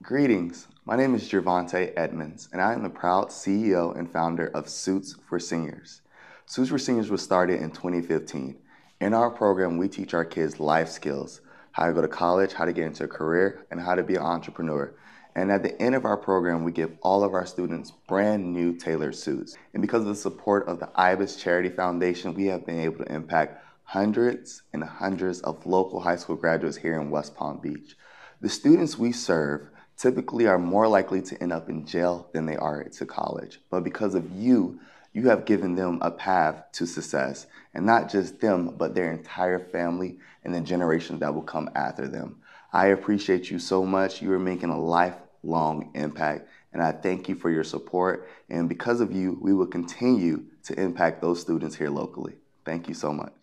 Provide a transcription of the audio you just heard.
Greetings, my name is Gervonta Edmonds, and I am the proud CEO and founder of Suits for Seniors. Suits for Seniors was started in 2015. In our program, we teach our kids life skills, how to go to college, how to get into a career, and how to be an entrepreneur. And at the end of our program, we give all of our students brand new tailored suits. And because of the support of the Ibis Charity Foundation, we have been able to impact hundreds and hundreds of local high school graduates here in West Palm Beach. The students we serve typically are more likely to end up in jail than they are to college. But because of you, you have given them a path to success, and not just them, but their entire family and the generations that will come after them. I appreciate you so much. You are making a lifelong impact, and I thank you for your support. And because of you, we will continue to impact those students here locally. Thank you so much.